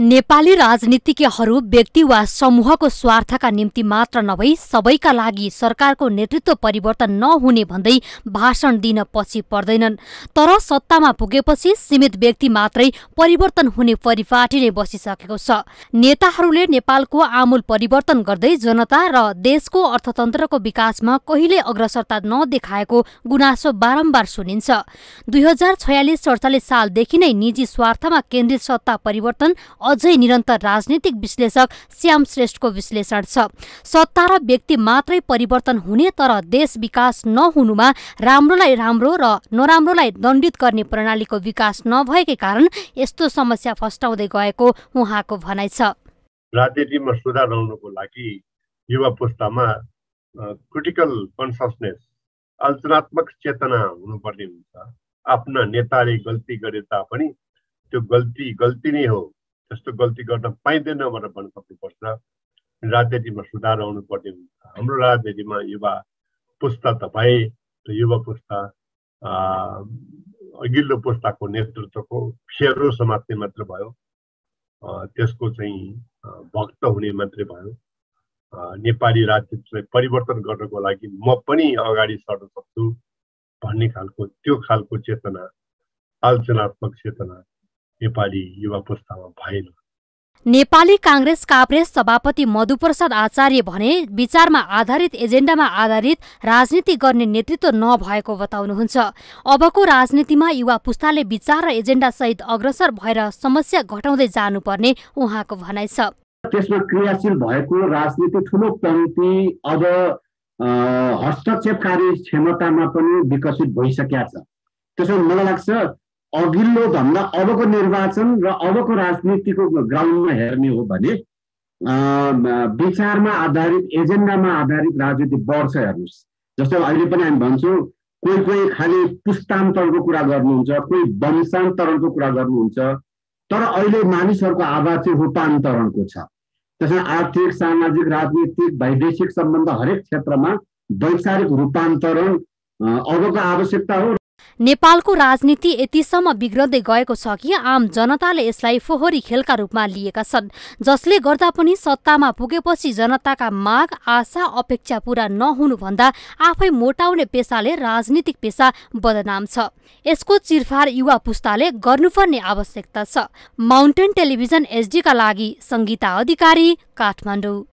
नेपाली राजनीतिज्ञहरू व्यक्ति वा समूहको स्वार्थका निम्ति मात्र नभई सबैका लागि सरकारको नेतृत्व परिवर्तन नहुने भन्दै भाषण दिन पछि पर्दैनन्। तर सत्तामा पुगेपछि सीमित व्यक्ति मात्रै परिवर्तन हुने परिपाटी नै बसिसकेको छ। नेताहरूले नेपालको आमूल परिवर्तन गर्दै जनता र देशको अर्थतन्त्रको विकासमा कहिल्यै अग्रसरता नदेखाएको गुनासो बारम्बार सुनिन्छ। 2046-47 सालदेखि नै निजी स्वार्थमा केन्द्रित सत्ता परिवर्तन अझै निरन्तर राजनीतिक विश्लेषक श्याम श्रेष्ठको विश्लेषण छ। सत्ता र व्यक्ति मात्रै परिवर्तन हुने तर देश विकास नहुनुमा राम्रोलाई राम्रो र नराम्रोलाई दण्डित गर्ने प्रणालीको विकास नभएकै कारण यस्तो समस्या फस्टाउँदै गएको उहाँको भनाइ छ। राजनीतिमा सुधार ल्याउनको लागि युवा पुस्तामा क्रिटिकल कन्सियसनेस, अल्टरनेटिभ चेतना हुनुपर्ने हुन्छ। आफ्ना नेताले गल्ती गरे तापनि त्यो गल्ती नै हो, त्यस्तो गल्ती गर्न पाइँदैन भनेर भन्न सक्नुपर्छ। राजनीतिमा सुधार आउनुपर्ने हुन्छ। हाम्रो राजनीतिमा युवा पुस्ता तपाईँ र युवा पुस्ता अघिल्लो पुस्ताको नेतृत्वको फेरो समात्ने मात्र भयो, त्यसको चाहिँ भक्त हुने मात्रै भयो। नेपाली राजनीतिलाई परिवर्तन गर्नको लागि म पनि अगाडि सर्न सक्छु भन्ने खालको चेतना, आलोचनात्मक चेतना नेपाली युवा पुस्तामा भएन। नेपाली कांग्रेस काप्रेस सभापति मधुप्रसाद आचार्य भने विचारमा आधारित, एजेन्डामा आधारित राजनीति गर्ने नेतृत्व नभएको बताउनुहुन्छ। अबको राजनीतिमा युवा पुस्ताले विचार र एजेन्डा सहित अग्रसर भएर समस्या घटाउँदै जानुपर्ने उहाँको भनाइ छ। त्यसमा क्रियाशील भएको राजनीति ठूलो पङ्क्ति अब हस्तक्षेपकारी क्षमतामा पनि विकसित भइसकेको छ। त्यसैले मलाई लाग्छ अघिल्लो भन्दा अबको निर्वाचन र अबको राजनीतिको ग्राउन्डमा हेर्ने हो भने विचारमा आधारित, एजेन्डामा आधारित राजनीति बढ्छ। हेर्नुहोस्, जस्तो अहिले पनि हामी भन्छौँ, कोही कोही खालि पुस्तान्तरणको कुरा गर्नुहुन्छ, कोही वंशान्तरणको कुरा गर्नुहुन्छ, तर अहिले मानिसहरूको आवाज चाहिँ रूपान्तरणको छ। त्यसमा आर्थिक, सामाजिक, राजनीतिक, वैदेशिक सम्बन्ध हरेक क्षेत्रमा वैचारिक रूपान्तरण अबको आवश्यकता हो। नेपालको राजनीति यतिसम्म बिग्रदै गएको छ कि आम जनताले यसलाई फोहोरी खेलका रूपमा लिएका छन्, जसले गर्दा पनि सत्तामा पुगेपछि जनताका माग, आशा, अपेक्षा पूरा नहुनुभन्दा आफै मोटाउने पेसाले राजनीतिक पेसा बदनाम छ। यसको चिरफार युवा पुस्ताले गर्नुपर्ने आवश्यकता छ। माउन्टेन टेलिभिजन एचडीका लागि सङ्गीता अधिकारी, काठमाडौँ।